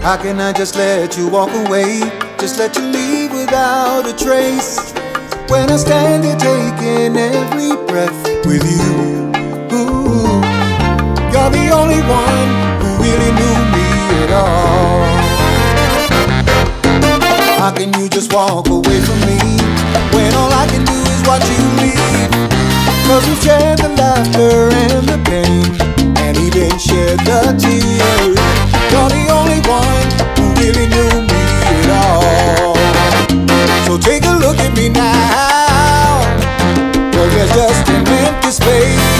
How can I just let you walk away? Just let you leave without a trace. When I stand here taking every breath with you, ooh, you're the only one who really knew me at all. How can you just walk away from me when all I can do is watch you leave? 'Cause we've shared the laughter and the pain, and even shared the tears. You're the only one who really knew me at all. So take a look at me now, 'cause there's just an empty space,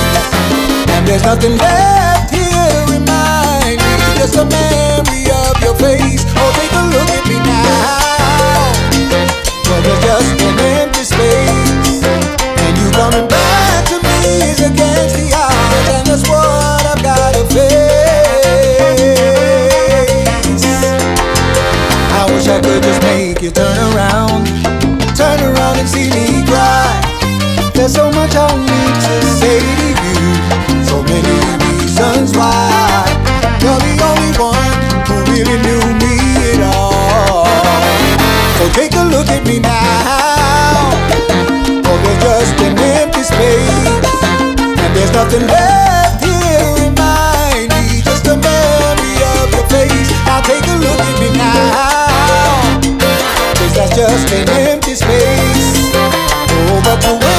and there's nothing left here in mine, just a memory of your face. Oh, take a look at me now, 'cause there's just an empty space, and you coming back to me is against the odds, and that's what I've gotta face. I could just make you turn around and see me cry. There's so much I need to say to you, so many reasons why. You're the only one who really knew me at all. So take a look at me now, 'cause there's just an empty space, and there's nothing left here in my need, just a memory of your face. Now take a look at me now, 'cause that's just an empty space. Oh, but the way